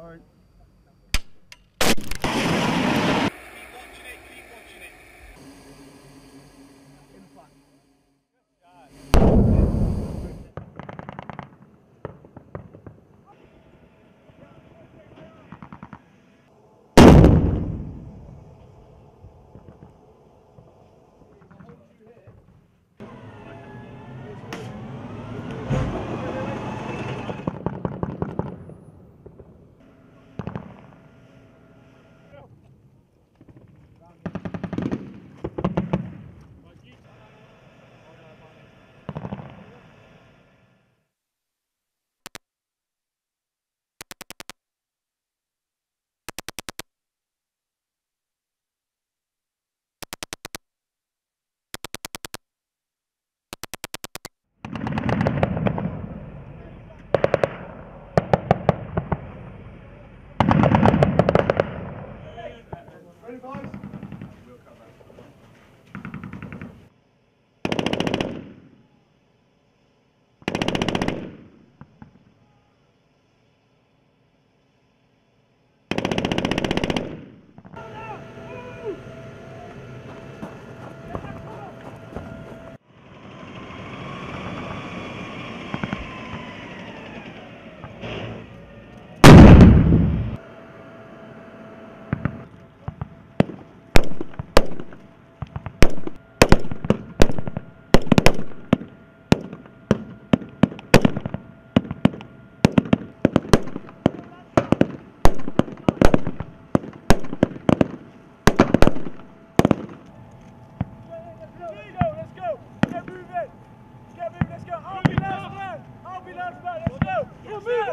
Hard.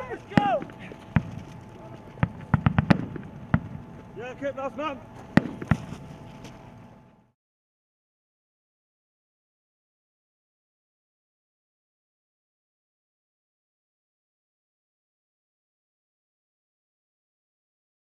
Let's go! Yeah, keep last man!